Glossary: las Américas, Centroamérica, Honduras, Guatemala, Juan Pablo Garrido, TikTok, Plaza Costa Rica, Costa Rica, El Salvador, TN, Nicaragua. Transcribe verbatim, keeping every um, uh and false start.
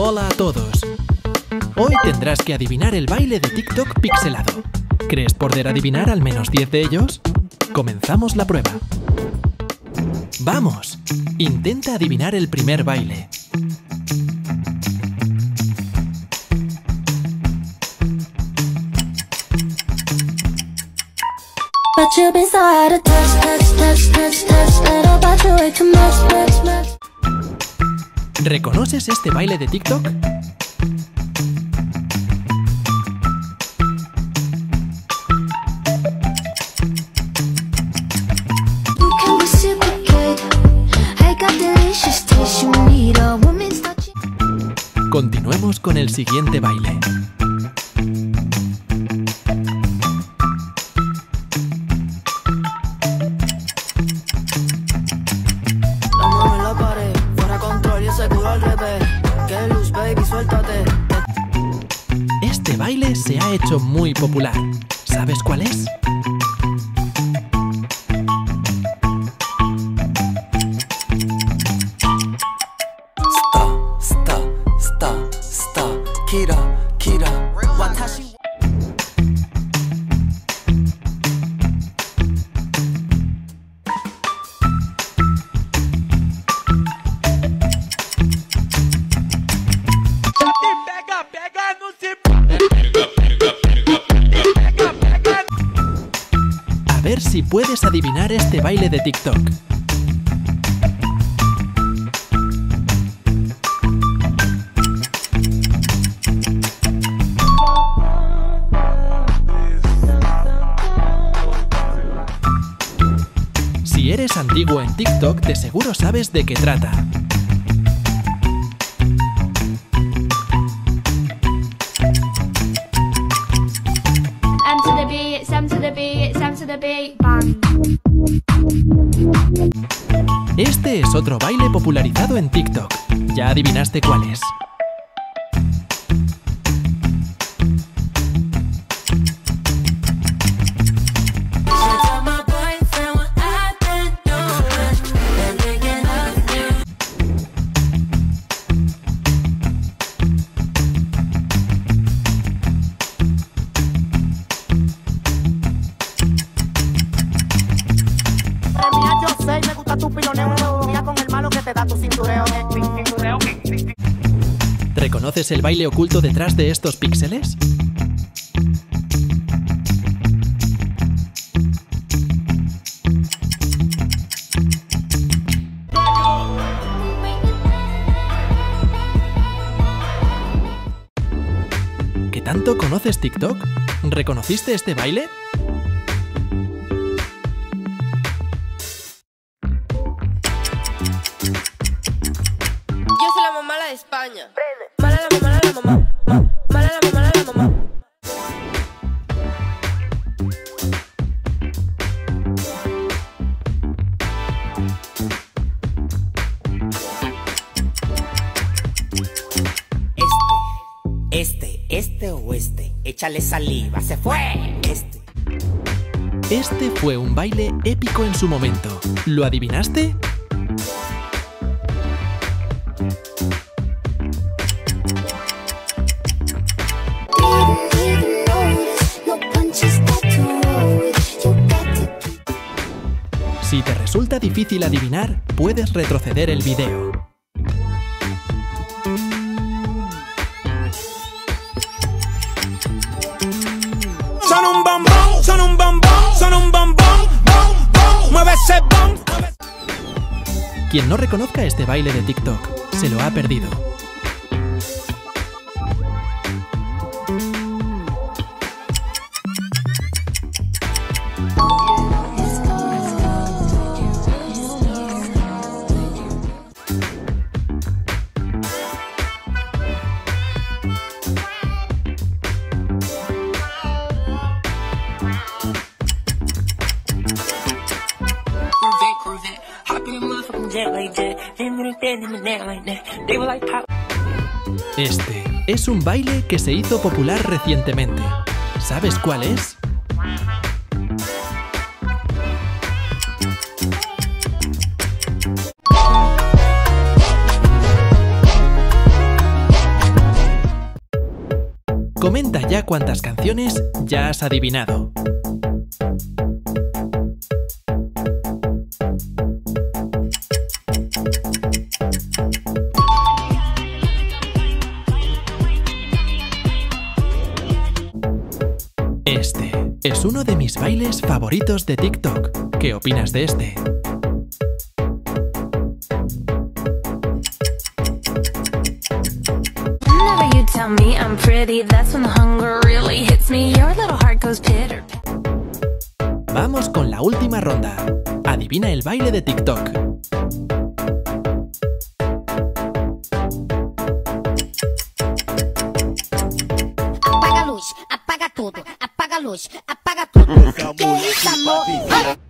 Hola a todos. Hoy tendrás que adivinar el baile de TikTok pixelado. ¿Crees poder adivinar al menos diez de ellos? Comenzamos la prueba. ¡Vamos! Intenta adivinar el primer baile. ¿Reconoces este baile de TikTok? Continuemos con el siguiente baile. Este baile se ha hecho muy popular. ¿Sabes cuál es? A ver si puedes adivinar este baile de TikTok. Si eres antiguo en TikTok, de seguro sabes de qué trata. Este es otro baile popularizado en TikTok. Ya adivinaste cuál es. ¿Reconoces el baile oculto detrás de estos píxeles? ¿Qué tanto conoces TikTok? ¿Reconociste este baile? España. Mala la mamá, mala la mamá. Mala la mamá, mala la mamá. Este, este, este o este. Échale saliva, se fue. Este. Este fue un baile épico en su momento. ¿Lo adivinaste? Si te resulta difícil adivinar, puedes retroceder el video. Quien no reconozca este baile de TikTok, se lo ha perdido. Este es un baile que se hizo popular recientemente. ¿Sabes cuál es? Comenta ya cuántas canciones ya has adivinado. Este es uno de mis bailes favoritos de TikTok. ¿Qué opinas de este? Vamos con la última ronda. Adivina el baile de TikTok. Apaga luz, apaga todo, apaga luz, apaga todo.